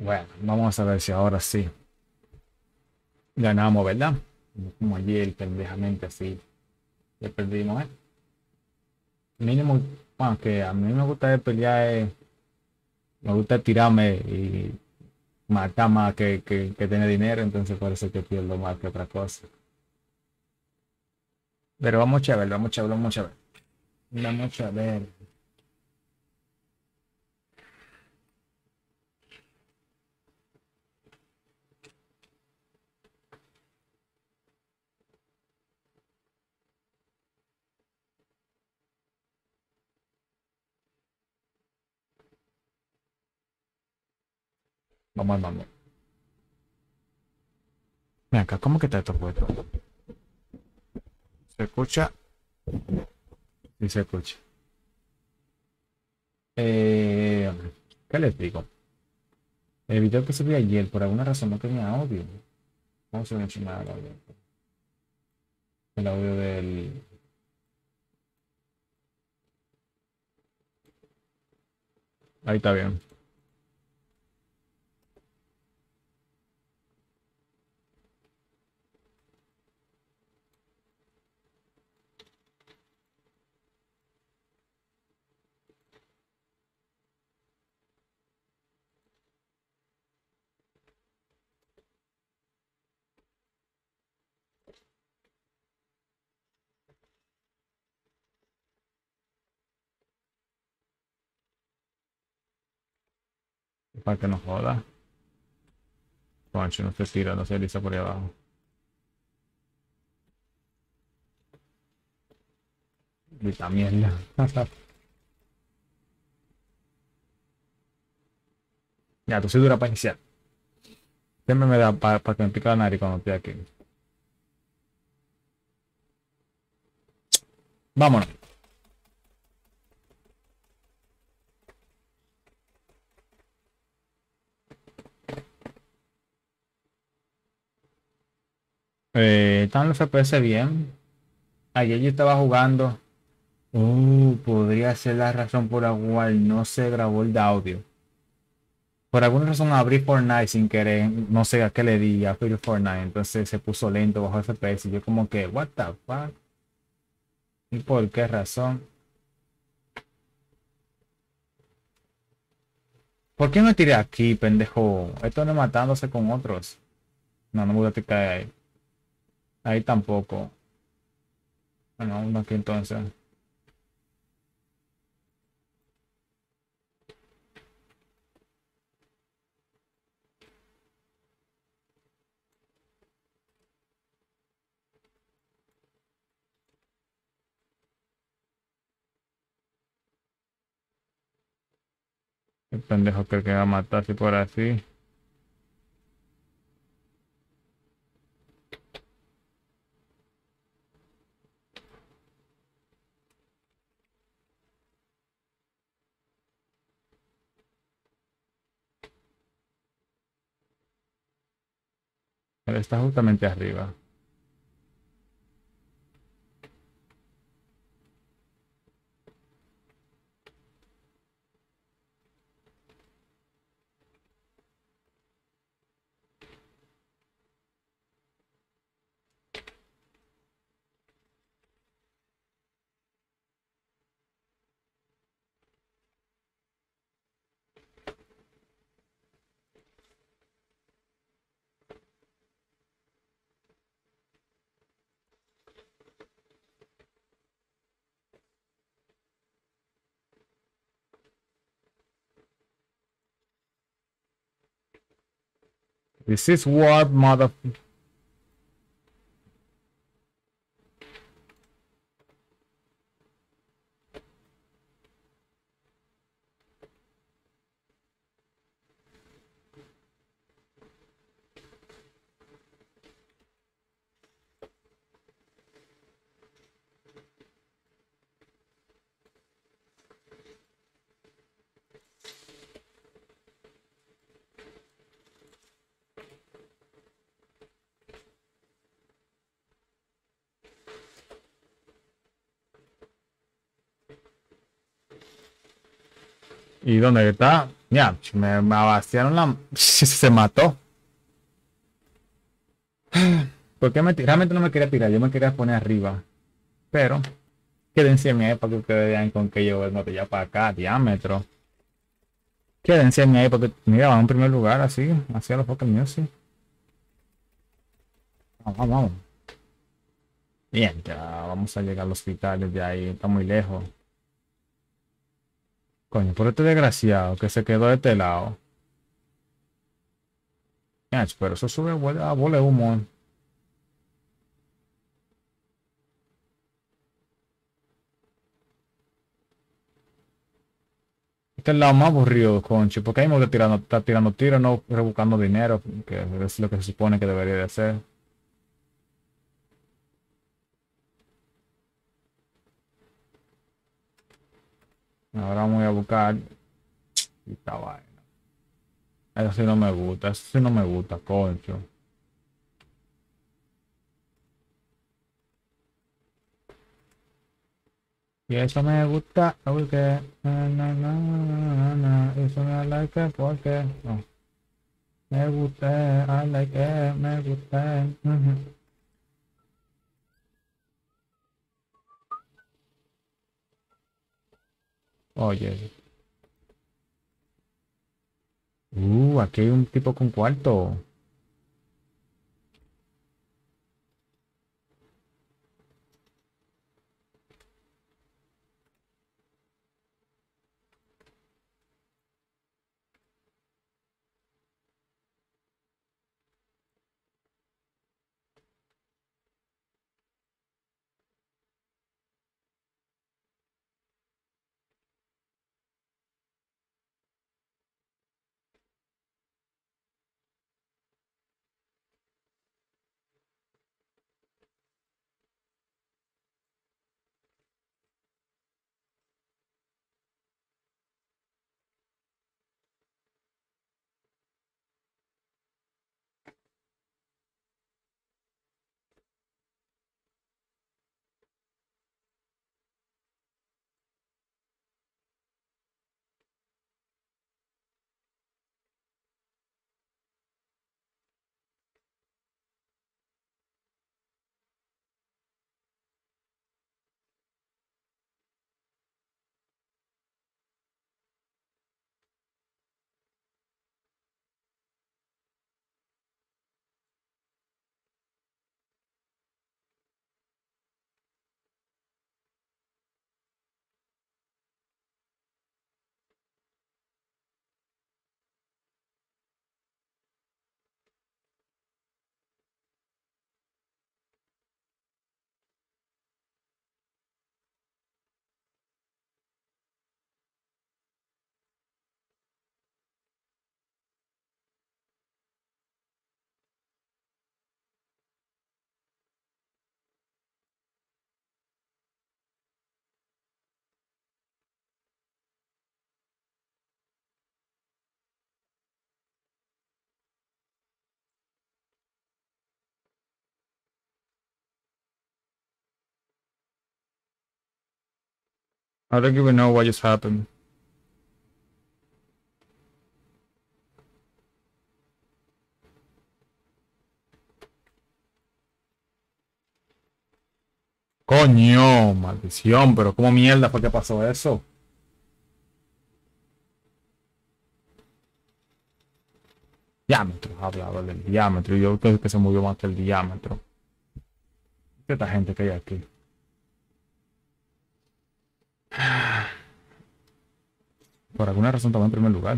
Bueno, vamos a ver si ahora sí ganamos, ¿verdad? Como ayer, pendejamente así. Ya perdimos, ¿eh? Mínimo, bueno, que a mí me gusta de pelear, me gusta tirarme y matar más que tener dinero, entonces parece que pierdo más que otra cosa. Pero vamos a ver, vamos a ver. Vamos al mira acá, ¿cómo que está esto puesto? ¿Se escucha? Sí, se escucha. ¿Qué les digo? El video que subí ayer, por alguna razón no tenía audio. Vamos a ver si me da el audio. El audio del... Ahí está bien. Para que no joda. Pancho no se tira, no se eriza por ahí abajo. Y también la ya, tú sí dura para iniciar. Siempre me da para que me pica la nariz cuando estoy aquí. Vámonos. Están los FPS bien. Ayer yo estaba jugando. Podría ser la razón por la cual no se grabó el audio. Por alguna razón abrí Fortnite sin querer. No sé a qué le di, abrí Fortnite. Entonces se puso lento, bajo FPS. Y yo como que, what the fuck. ¿Y por qué razón? ¿Por qué no tiré aquí, pendejo? Esto no es matándose con otros. No, no me gusta tirar ahí. Ahí tampoco. Bueno, uno aquí entonces. El pendejo creo que va a matarse por así. Está justamente arriba. This is what mother... ¿Y dónde está? Ya, me abastearon la... Se mató. ¿Por qué me tiré? Realmente no me quería tirar, yo me quería poner arriba. Pero, quédense en mi ahí para que ustedes vean con que yo vengo de allá para acá, diámetro. Quédense en mi ahí porque, mira, vamos en primer lugar, así, hacia los Pokémon Music. Vamos, vamos, vamos. Bien, ya vamos a llegar al hospital desde ahí, está muy lejos. Coño, por este desgraciado que se quedó de este lado. Pero eso sube a bola de humo. Este es el lado más aburrido, concho. Porque ahí me está tirando tiros, no rebuscando dinero, que es lo que se supone que debería de hacer. Ahora voy a buscar esta vaina. Eso sí no me gusta, eso sí no me gusta, concho. Y eso me gusta porque... Eso me like porque... No. Me gusta, I like it, me gusta. Oye. Aquí hay un tipo con cuarto. I don't even know what just happened. Coño, maldición, pero ¿cómo mierda fue que pasó eso? Diámetro, hablaba del diámetro. Yo creo que se movió más que el diámetro. ¿Qué esta gente que hay aquí? Por alguna razón estaba en primer lugar.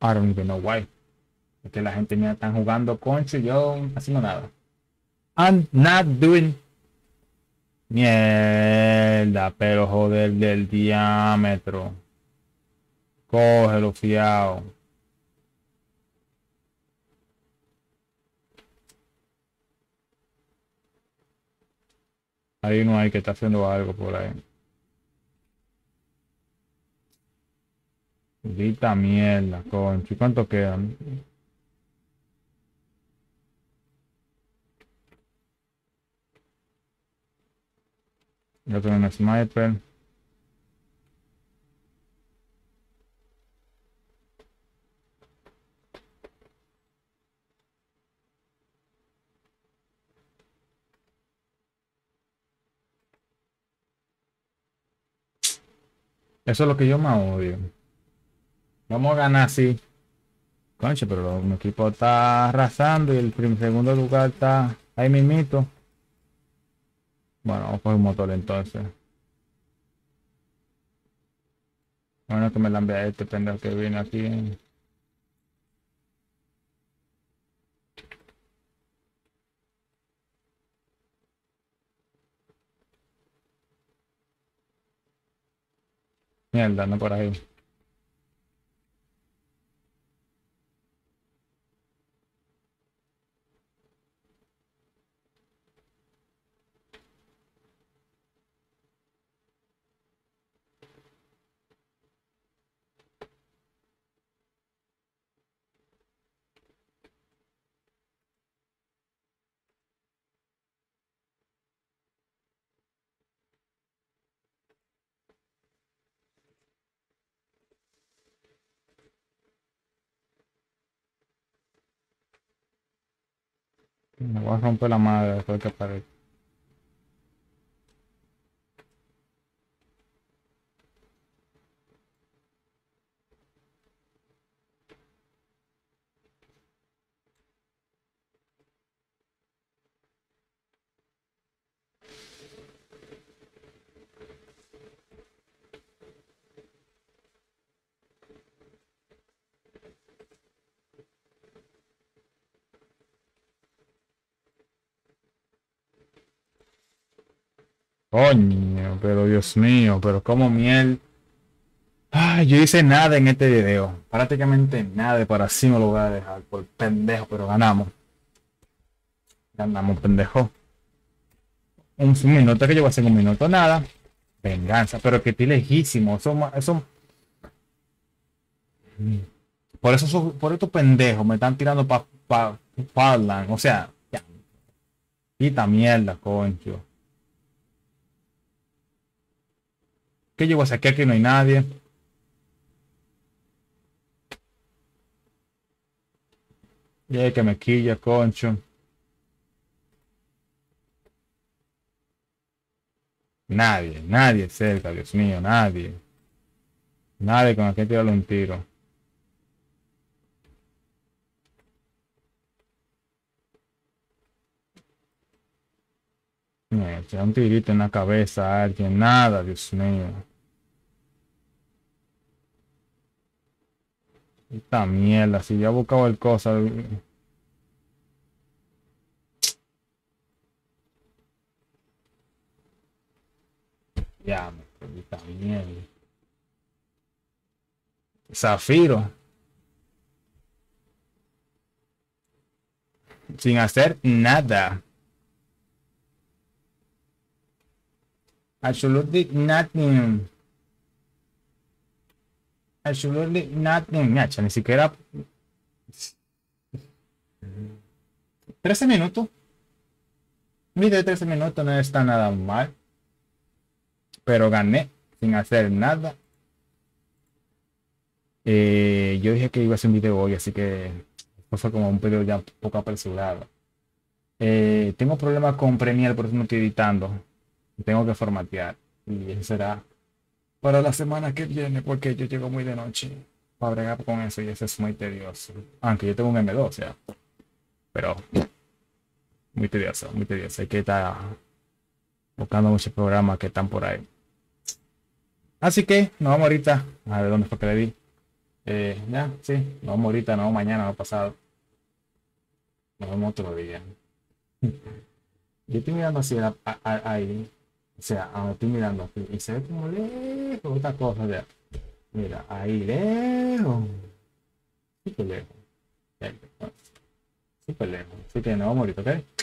I don't even know why. Es que la gente me están jugando concho y yo haciendo nada. I'm not doing mierda, pero joder del diámetro. Cógelo fiao. Ahí no hay que está haciendo algo por ahí. Dita mierda, concho. ¿Y cuánto quedan? Yo tengo un sniper. Eso es lo que yo más odio. Vamos a ganar, sí. Conche, pero mi equipo está arrasando y el segundo lugar está ahí mismito. Bueno, vamos a coger un motor entonces. Bueno, que me la envía este pendejo que viene aquí. Mierda, no por ahí. Me voy a romper la madre después que aparezca. Coño, pero Dios mío, pero como miel. Ay, yo hice nada en este video. Prácticamente nada, para así me lo voy a dejar por pendejo, pero ganamos. Ganamos, pendejo. Un minuto, que yo voy a hacer un minuto, nada. Venganza, pero que estoy lejísimo. Eso... Por eso, por estos pendejos me están tirando Farland. O sea, ya. Quita mierda, concho. ¿Qué llevo a sacar? Aquí no hay nadie. Ya que me quilla, concho. Nadie, nadie cerca, Dios mío, nadie. Nadie con aquel tirarle un tiro. Echa un tirito en la cabeza a alguien, nada, Dios mío. Esta mierda, si yo buscaba el cosa. Ya, me perdí esta mierda. Zafiro. Sin hacer nada. Absolutely nothing. Absolutely nothing. Nacha, ni siquiera... 13 minutos. Un video de 13 minutos no está nada mal. Pero gané sin hacer nada. Yo dije que iba a hacer un video hoy, así que... fue como un video ya un poco apresurado. Tengo problemas con Premiere, por eso no estoy editando. Tengo que formatear y eso será para la semana que viene, porque yo llego muy de noche para bregar con eso y eso es muy tedioso. Aunque yo tengo un M2, o sea, pero muy tedioso, muy tedioso. Hay que estar buscando muchos programas que están por ahí. Así que nos vamos ahorita. A ver dónde fue que le di. Ya, sí, nos vamos ahorita, no mañana, no pasado. Nos vemos otro día. Yo estoy mirando así ahí. O sea, ahora estoy mirando aquí y se ve como lejos esta cosa ya. Mira, ahí lejos. Súper lejos. Súper lejos. Así que nos vamos ahorita, ¿ok?